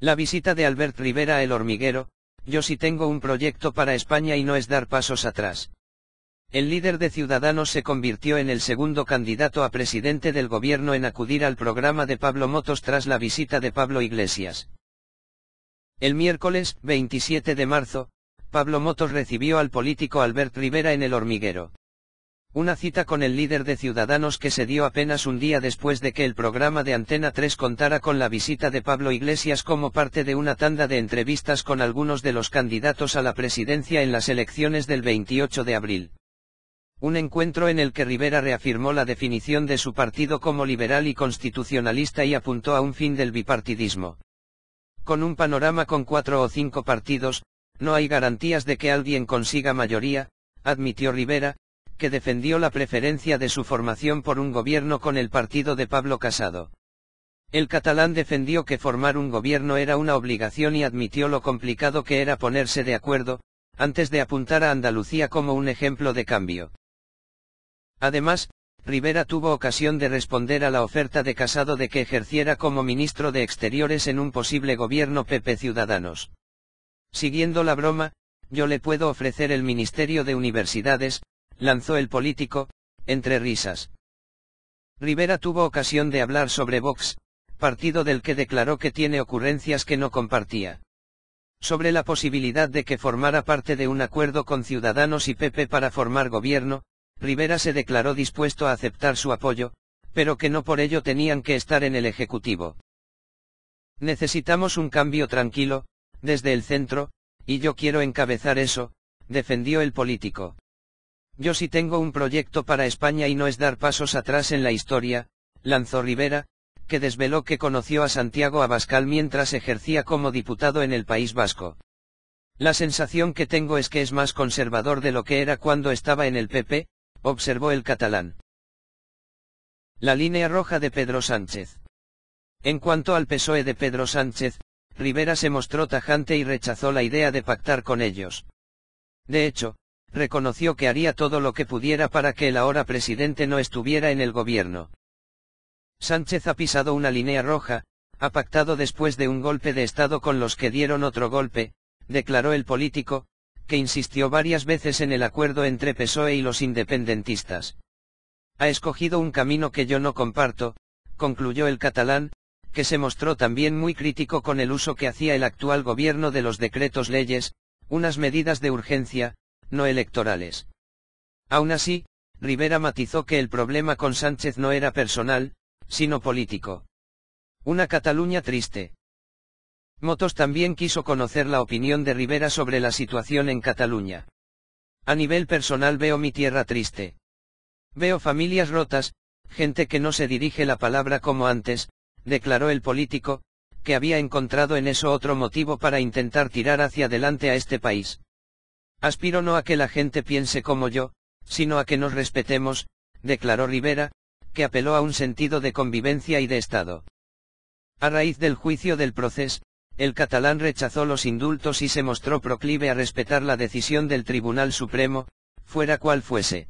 La visita de Albert Rivera a El Hormiguero: yo sí tengo un proyecto para España y no es dar pasos atrás. El líder de Ciudadanos se convirtió en el segundo candidato a presidente del gobierno en acudir al programa de Pablo Motos tras la visita de Pablo Iglesias. El miércoles, 27 de marzo, Pablo Motos recibió al político Albert Rivera en El Hormiguero. Una cita con el líder de Ciudadanos que se dio apenas un día después de que el programa de Antena 3 contara con la visita de Pablo Iglesias como parte de una tanda de entrevistas con algunos de los candidatos a la presidencia en las elecciones del 28 de abril. Un encuentro en el que Rivera reafirmó la definición de su partido como liberal y constitucionalista y apuntó a un fin del bipartidismo. Con un panorama con 4 o 5 partidos, no hay garantías de que alguien consiga mayoría, admitió Rivera, que defendió la preferencia de su formación por un gobierno con el partido de Pablo Casado. El catalán defendió que formar un gobierno era una obligación y admitió lo complicado que era ponerse de acuerdo, antes de apuntar a Andalucía como un ejemplo de cambio. Además, Rivera tuvo ocasión de responder a la oferta de Casado de que ejerciera como ministro de Exteriores en un posible gobierno PP-Ciudadanos. Siguiendo la broma, yo le puedo ofrecer el Ministerio de Universidades, lanzó el político, entre risas. Rivera tuvo ocasión de hablar sobre Vox, partido del que declaró que tiene ocurrencias que no compartía. Sobre la posibilidad de que formara parte de un acuerdo con Ciudadanos y PP para formar gobierno, Rivera se declaró dispuesto a aceptar su apoyo, pero que no por ello tenían que estar en el Ejecutivo. Necesitamos un cambio tranquilo, desde el centro, y yo quiero encabezar eso, defendió el político. Yo sí tengo un proyecto para España y no es dar pasos atrás en la historia, lanzó Rivera, que desveló que conoció a Santiago Abascal mientras ejercía como diputado en el País Vasco. La sensación que tengo es que es más conservador de lo que era cuando estaba en el PP, observó el catalán. La línea roja de Pedro Sánchez. En cuanto al PSOE de Pedro Sánchez, Rivera se mostró tajante y rechazó la idea de pactar con ellos. De hecho, reconoció que haría todo lo que pudiera para que el ahora presidente no estuviera en el gobierno. Sánchez ha pisado una línea roja, ha pactado después de un golpe de Estado con los que dieron otro golpe, declaró el político, que insistió varias veces en el acuerdo entre PSOE y los independentistas. Ha escogido un camino que yo no comparto, concluyó el catalán, que se mostró también muy crítico con el uso que hacía el actual gobierno de los decretos leyes, unas medidas de urgencia, no electorales. Aún así, Rivera matizó que el problema con Sánchez no era personal, sino político. Una Cataluña triste. Motos también quiso conocer la opinión de Rivera sobre la situación en Cataluña. A nivel personal veo mi tierra triste. Veo familias rotas, gente que no se dirige la palabra como antes, declaró el político, que había encontrado en eso otro motivo para intentar tirar hacia adelante a este país. Aspiro no a que la gente piense como yo, sino a que nos respetemos, declaró Rivera, que apeló a un sentido de convivencia y de Estado. A raíz del juicio del procés, el catalán rechazó los indultos y se mostró proclive a respetar la decisión del Tribunal Supremo, fuera cual fuese.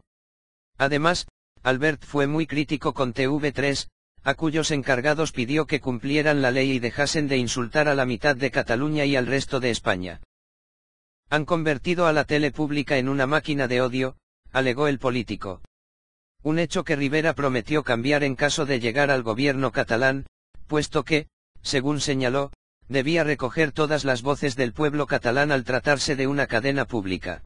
Además, Albert fue muy crítico con TV3, a cuyos encargados pidió que cumplieran la ley y dejasen de insultar a la mitad de Cataluña y al resto de España. Han convertido a la tele pública en una máquina de odio, alegó el político. Un hecho que Rivera prometió cambiar en caso de llegar al gobierno catalán, puesto que, según señaló, debía recoger todas las voces del pueblo catalán al tratarse de una cadena pública.